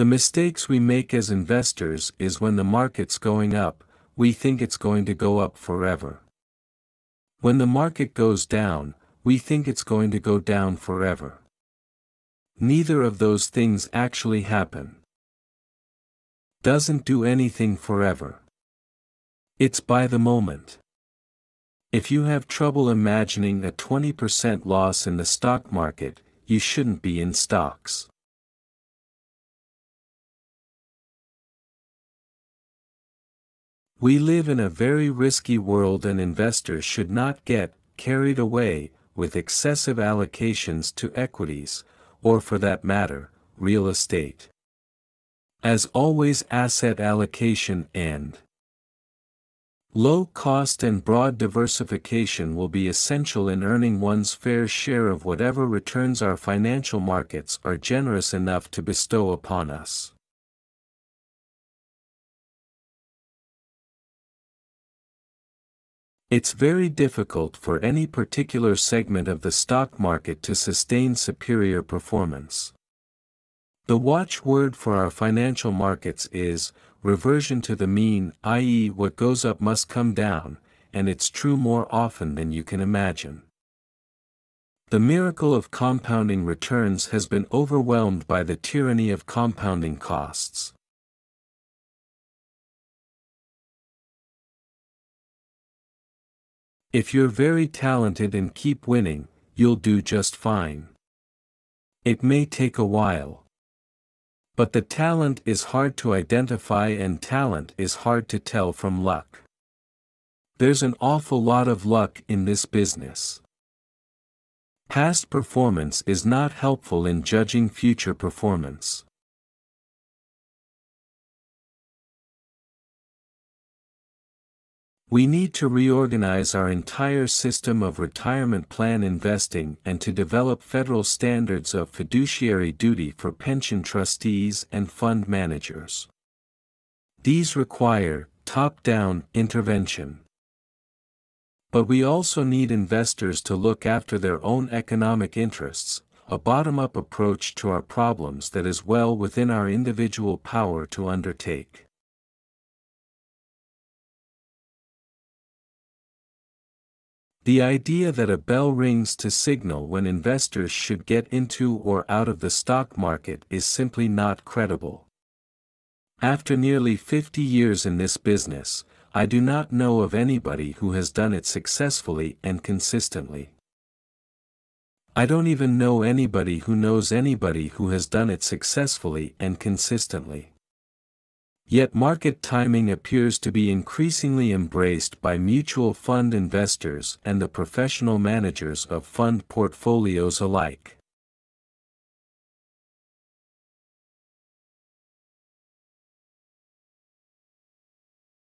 The mistakes we make as investors is when the market's going up, we think it's going to go up forever. When the market goes down, we think it's going to go down forever. Neither of those things actually happen. Doesn't do anything forever. It's by the moment. If you have trouble imagining a 20% loss in the stock market, you shouldn't be in stocks. We live in a very risky world, and investors should not get carried away with excessive allocations to equities, or for that matter, real estate. As always, asset allocation and low cost and broad diversification will be essential in earning one's fair share of whatever returns our financial markets are generous enough to bestow upon us. It's very difficult for any particular segment of the stock market to sustain superior performance. The watchword for our financial markets is reversion to the mean, i.e., what goes up must come down, and it's true more often than you can imagine. The miracle of compounding returns has been overwhelmed by the tyranny of compounding costs. If you're very talented and keep winning, you'll do just fine. It may take a while. But the talent is hard to identify, and talent is hard to tell from luck. There's an awful lot of luck in this business. Past performance is not helpful in judging future performance. We need to reorganize our entire system of retirement plan investing and to develop federal standards of fiduciary duty for pension trustees and fund managers. These require top-down intervention. But we also need investors to look after their own economic interests, a bottom-up approach to our problems that is well within our individual power to undertake. The idea that a bell rings to signal when investors should get into or out of the stock market is simply not credible. After nearly 50 years in this business, I do not know of anybody who has done it successfully and consistently. I don't even know anybody who knows anybody who has done it successfully and consistently. Yet market timing appears to be increasingly embraced by mutual fund investors and the professional managers of fund portfolios alike.